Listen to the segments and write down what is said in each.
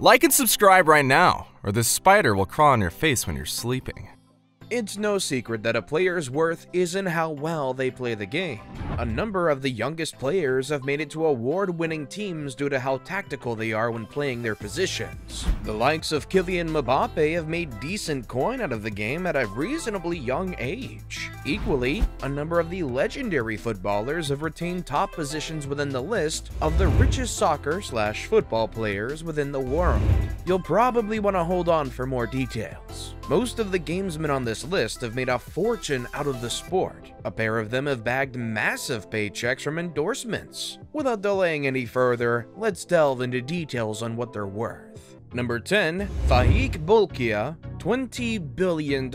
Like and subscribe right now, or this spider will crawl on your face when you're sleeping. It's no secret that a player's worth is in how well they play the game. A number of the youngest players have made it to award-winning teams due to how tactical they are when playing their positions. The likes of Kylian Mbappé have made decent coin out of the game at a reasonably young age. Equally, a number of the legendary footballers have retained top positions within the list of the richest soccer/football players within the world. You'll probably want to hold on for more details. Most of the gamesmen on this list have made a fortune out of the sport. A pair of them have bagged massive paychecks from endorsements. Without delaying any further, let's delve into details on what they're worth. Number 10, Faiq Bolkiah, $20 billion.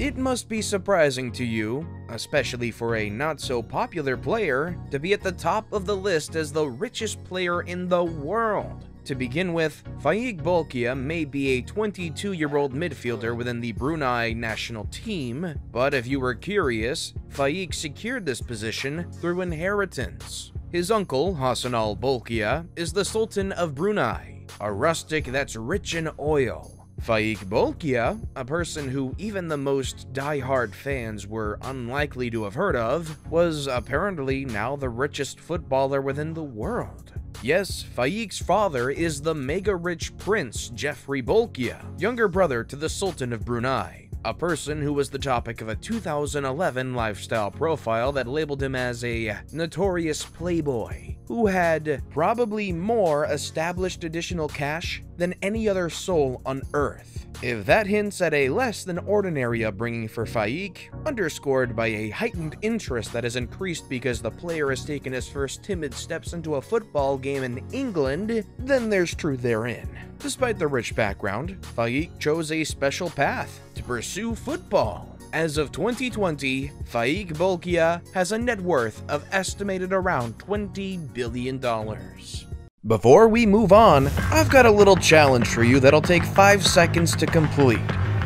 It must be surprising to you, especially for a not-so-popular player, to be at the top of the list as the richest player in the world. To begin with, Faiq Bolkiah may be a 22-year-old midfielder within the Brunei national team, but if you were curious, Faiq secured this position through inheritance. His uncle, Hassanal Bolkiah, is the Sultan of Brunei, a rustic that's rich in oil. Faiq Bolkiah, a person who even the most die-hard fans were unlikely to have heard of, was apparently now the richest footballer within the world. Yes, Faiq's father is the mega-rich prince Jeffrey Bolkiah, younger brother to the Sultan of Brunei, a person who was the topic of a 2011 lifestyle profile that labeled him as a notorious playboy, who had probably more established additional cash than any other soul on earth. If that hints at a less than ordinary upbringing for Faiq, underscored by a heightened interest that has increased because the player has taken his first timid steps into a football game in England, then there's truth therein. Despite the rich background, Faiq chose a special path to pursue football. As of 2020, Faiq Bolkiah has a net worth of estimated around $20 billion. Before we move on, I've got a little challenge for you that'll take 5 seconds to complete.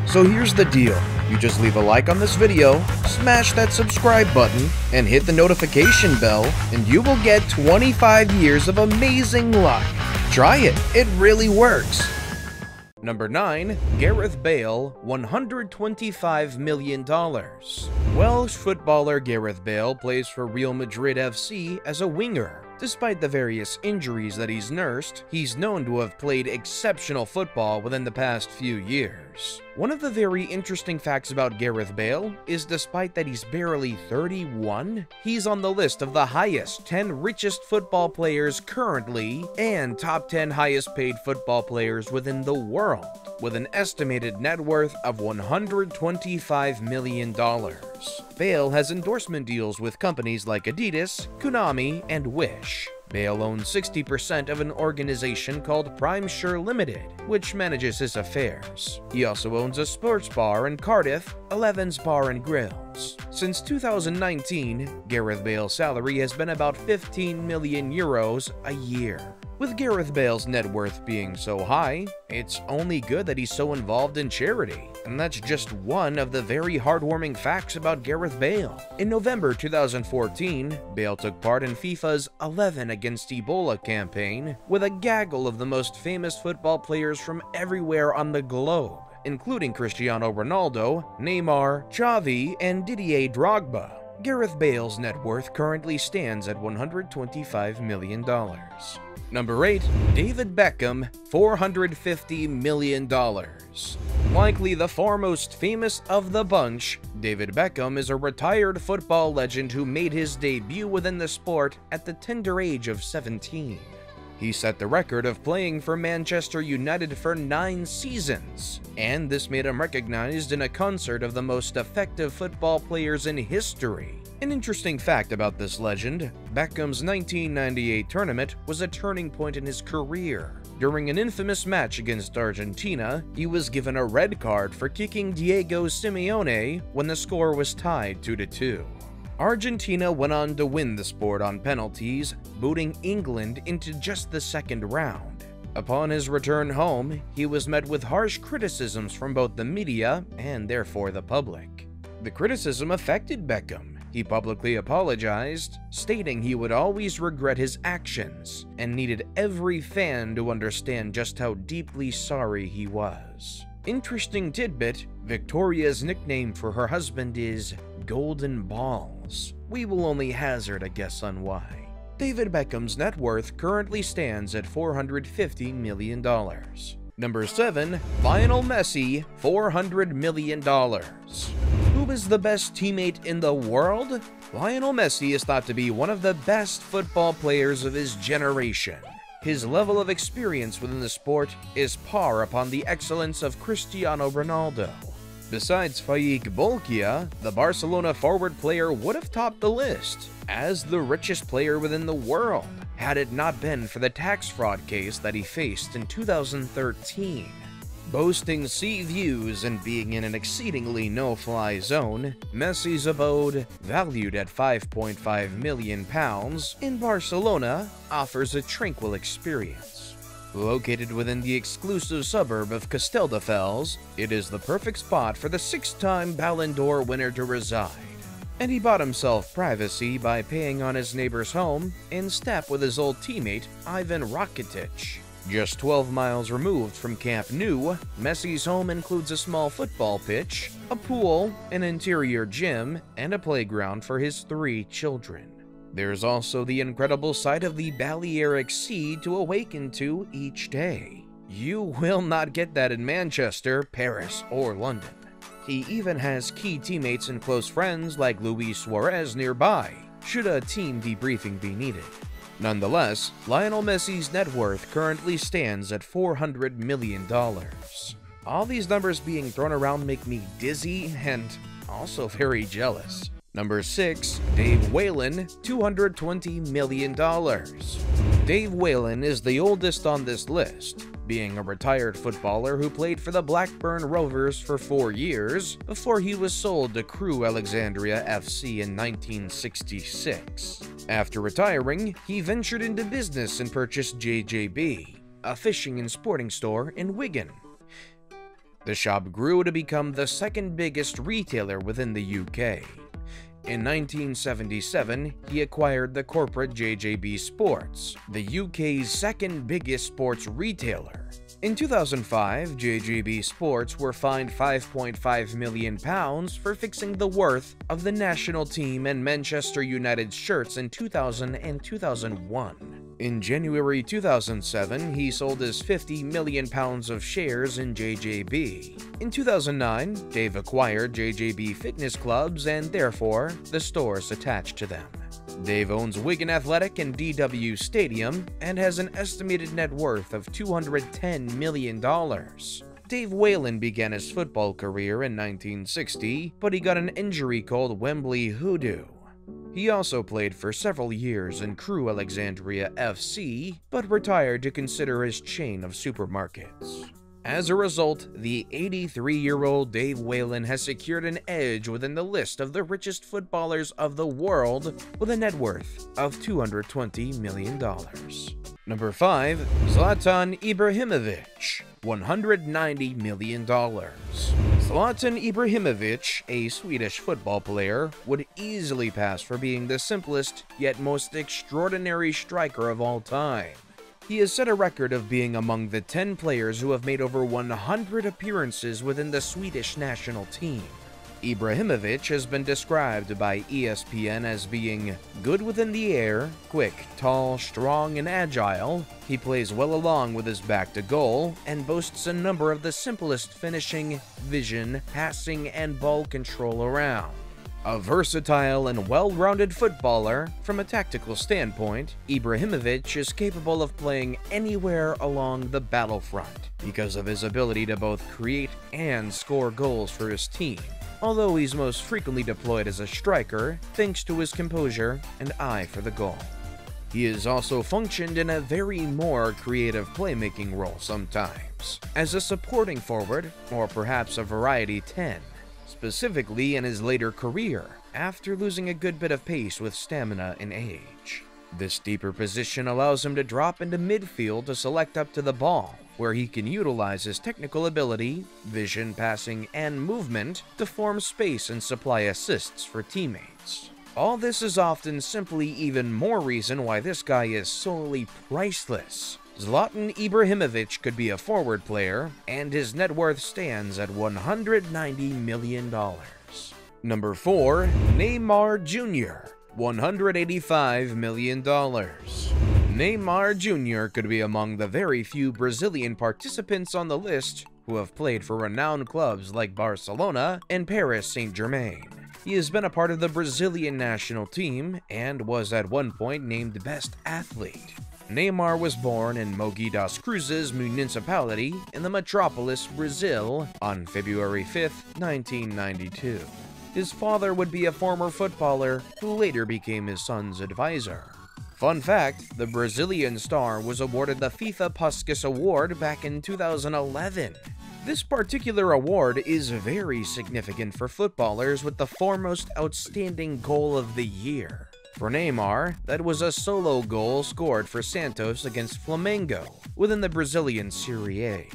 So here's the deal. You just leave a like on this video, smash that subscribe button, and hit the notification bell, and you will get 25 years of amazing luck. Try it, it really works. Number 9, Gareth Bale, $125 million. Welsh footballer Gareth Bale plays for Real Madrid FC as a winger. Despite the various injuries that he's nursed, he's known to have played exceptional football within the past few years. One of the very interesting facts about Gareth Bale is despite that he's barely 31, he's on the list of the highest 10 richest football players currently and top 10 highest paid football players within the world, with an estimated net worth of $125 million. Bale has endorsement deals with companies like Adidas, Konami, and Wish. Bale owns 60% of an organization called PrimeSure Limited, which manages his affairs. He also owns a sports bar in Cardiff, Eleven's Bar and Grills. Since 2019, Gareth Bale's salary has been about 15 million euros a year. With Gareth Bale's net worth being so high, it's only good that he's so involved in charity. And that's just one of the very heartwarming facts about Gareth Bale. In November 2014, Bale took part in FIFA's 11 against Ebola campaign with a gaggle of the most famous football players from everywhere on the globe, including Cristiano Ronaldo, Neymar, Xavi, and Didier Drogba. Gareth Bale's net worth currently stands at $125 million. Number 8, David Beckham, $450 million. Likely the foremost famous of the bunch, David Beckham is a retired football legend who made his debut within the sport at the tender age of 17. He set the record of playing for Manchester United for 9 seasons, and this made him recognized in a concert of the most effective football players in history. An interesting fact about this legend, Beckham's 1998 tournament was a turning point in his career. During an infamous match against Argentina, he was given a red card for kicking Diego Simeone when the score was tied 2-2. Argentina went on to win the sport on penalties, booting England into just the second round. Upon his return home, he was met with harsh criticisms from both the media and therefore the public. The criticism affected Beckham. He publicly apologized, stating he would always regret his actions and needed every fan to understand just how deeply sorry he was. Interesting tidbit, Victoria's nickname for her husband is Golden Balls. We will only hazard a guess on why. David Beckham's net worth currently stands at $450 million. Number 7. Lionel Messi, $400 million. Who is the best teammate in the world? Lionel Messi is thought to be one of the best football players of his generation. His level of experience within the sport is par upon the excellence of Cristiano Ronaldo. Besides Faiq Bolkiah, the Barcelona forward player would have topped the list as the richest player within the world, had it not been for the tax fraud case that he faced in 2013. Boasting sea views and being in an exceedingly no-fly zone, Messi's abode, valued at £5.5 million, in Barcelona, offers a tranquil experience. Located within the exclusive suburb of Casteldefels, it is the perfect spot for the six-time Ballon d'Or winner to reside. And he bought himself privacy by paying on his neighbor's home in step with his old teammate Ivan Rakitic. Just 12 miles removed from Camp Nou, Messi's home includes a small football pitch, a pool, an interior gym, and a playground for his 3 children. There's also the incredible sight of the Balearic Sea to awaken to each day. You will not get that in Manchester, Paris, or London. He even has key teammates and close friends like Luis Suarez nearby, should a team debriefing be needed. Nonetheless, Lionel Messi's net worth currently stands at $400 million. All these numbers being thrown around make me dizzy and also very jealous. Number 6. Dave Whelan, $220 million. Dave Whelan is the oldest on this list, being a retired footballer who played for the Blackburn Rovers for 4 years before he was sold to Crewe Alexandria FC in 1966. After retiring, he ventured into business and purchased JJB, a fishing and sporting store in Wigan. The shop grew to become the second biggest retailer within the UK. In 1977, he acquired the corporate JJB Sports, the UK's second biggest sports retailer. In 2005, JJB Sports were fined £5.5 million for fixing the worth of the national team and Manchester United shirts in 2000 and 2001. In January 2007, he sold his £50 million of shares in JJB. In 2009, Dave acquired JJB fitness clubs and therefore the stores attached to them. Dave owns Wigan Athletic and DW Stadium and has an estimated net worth of $210 million. Dave Whelan began his football career in 1960, but he got an injury called Wembley Hoodoo. He also played for several years in Crewe Alexandria FC, but retired to consider his chain of supermarkets. As a result, the 83-year-old Dave Whelan has secured an edge within the list of the richest footballers of the world with a net worth of $220 million. Number 5. Zlatan Ibrahimović, $190 million. Zlatan Ibrahimović, a Swedish football player, would easily pass for being the simplest yet most extraordinary striker of all time. He has set a record of being among the 10 players who have made over 100 appearances within the Swedish national team. Ibrahimović has been described by ESPN as being good within the air, quick, tall, strong, and agile. He plays well along with his back to goal and boasts a number of the simplest finishing, vision, passing, and ball control around. A versatile and well-rounded footballer, from a tactical standpoint, Ibrahimović is capable of playing anywhere along the battlefront because of his ability to both create and score goals for his team, although he's most frequently deployed as a striker thanks to his composure and eye for the goal. He has also functioned in a very more creative playmaking role sometimes, as a supporting forward or perhaps a variety 10. Specifically in his later career, after losing a good bit of pace with stamina and age. This deeper position allows him to drop into midfield to select up to the ball, where he can utilize his technical ability, vision, passing, and movement to form space and supply assists for teammates. All this is often simply even more reason why this guy is solely priceless. Zlatan Ibrahimović could be a forward player, and his net worth stands at $190 million. Number 4. Neymar Jr. $185 million. Neymar Jr. Could be among the very few Brazilian participants on the list who have played for renowned clubs like Barcelona and Paris Saint-Germain. He has been a part of the Brazilian national team and was at one point named Best Athlete. Neymar was born in Mogi das Cruzes municipality in the metropolis Brazil on February 5, 1992. His father would be a former footballer who later became his son's advisor. Fun fact, the Brazilian star was awarded the FIFA Puskas Award back in 2011. This particular award is very significant for footballers with the foremost outstanding goal of the year. For Neymar, that was a solo goal scored for Santos against Flamengo within the Brazilian Serie A.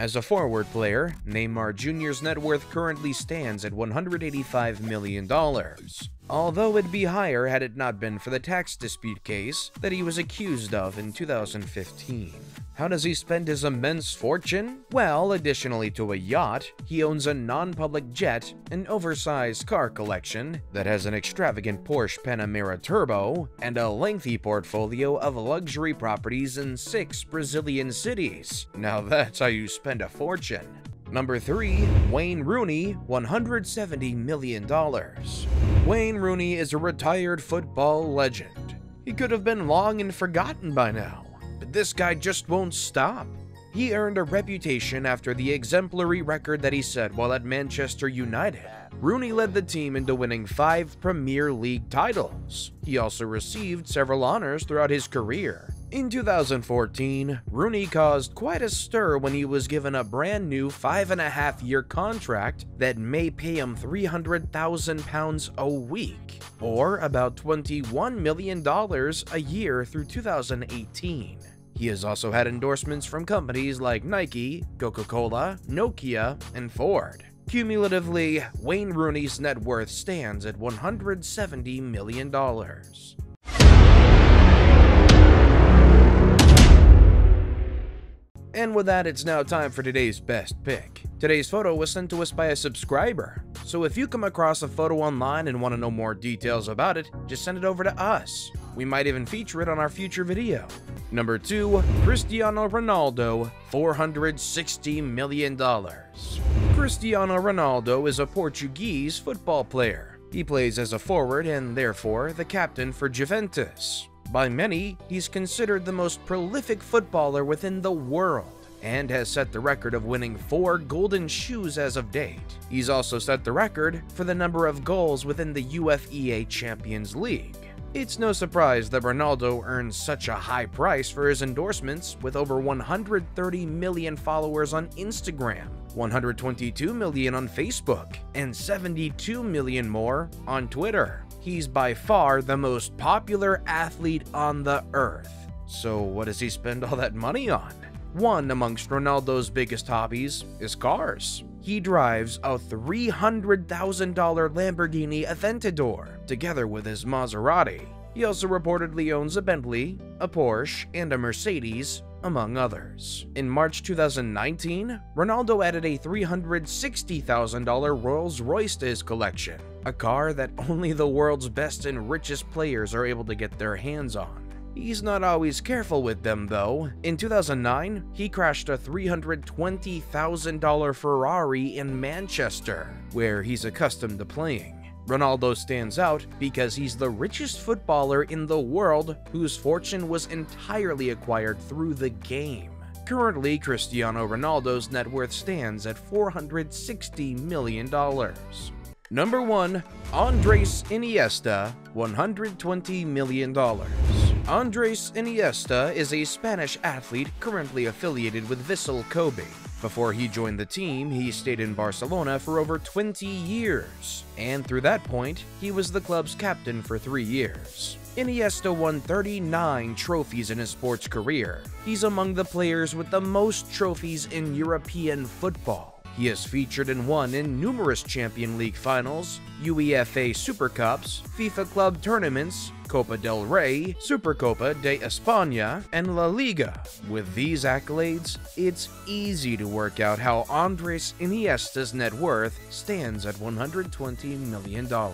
As a forward player, Neymar Jr.'s net worth currently stands at $185 million, although it'd be higher had it not been for the tax dispute case that he was accused of in 2015. How does he spend his immense fortune? Well, additionally to a yacht, he owns a non-public jet, an oversized car collection that has an extravagant Porsche Panamera Turbo, and a lengthy portfolio of luxury properties in 6 Brazilian cities. Now that's how you spend a fortune. Number 3. Wayne Rooney, $170 million. Wayne Rooney is a retired football legend. He could have been long and forgotten by now. But this guy just won't stop. He earned a reputation after the exemplary record that he set while at Manchester United. Rooney led the team into winning 5 Premier League titles. He also received several honors throughout his career. In 2014, Rooney caused quite a stir when he was given a brand new 5.5-year contract that may pay him £300,000 a week, or about $21 million a year through 2018. He has also had endorsements from companies like Nike, Coca-Cola, Nokia, and Ford. Cumulatively, Wayne Rooney's net worth stands at $170 million. And with that, it's now time for today's best pick. Today's photo was sent to us by a subscriber. So if you come across a photo online and want to know more details about it, just send it over to us. We might even feature it on our future video. Number 2. Cristiano Ronaldo, $460 million. Cristiano Ronaldo is a Portuguese football player. He plays as a forward and therefore the captain for Juventus. By many, he's considered the most prolific footballer within the world and has set the record of winning 4 golden shoes as of date. He's also set the record for the number of goals within the UEFA Champions League. It's no surprise that Ronaldo earns such a high price for his endorsements with over 130 million followers on Instagram, 122 million on Facebook, and 72 million more on Twitter. He's by far the most popular athlete on the earth. So what does he spend all that money on? One amongst Ronaldo's biggest hobbies is cars. He drives a $300,000 Lamborghini Aventador, together with his Maserati. He also reportedly owns a Bentley, a Porsche, and a Mercedes, among others. In March 2019, Ronaldo added a $360,000 Rolls-Royce to his collection, a car that only the world's best and richest players are able to get their hands on. He's not always careful with them, though. In 2009, he crashed a $320,000 Ferrari in Manchester, where he's accustomed to playing. Ronaldo stands out because he's the richest footballer in the world whose fortune was entirely acquired through the game. Currently, Cristiano Ronaldo's net worth stands at $460 million. Number 1. Andres Iniesta, $120 million. Andres Iniesta is a Spanish athlete currently affiliated with Vissel Kobe. Before he joined the team, he stayed in Barcelona for over 20 years, and through that point, he was the club's captain for 3 years. Iniesta won 39 trophies in his sports career. He's among the players with the most trophies in European football. He has featured and won in numerous Champions League finals, UEFA Super Cups, FIFA club tournaments, Copa del Rey, Supercopa de España, and La Liga. With these accolades, it's easy to work out how Andres Iniesta's net worth stands at $120 million.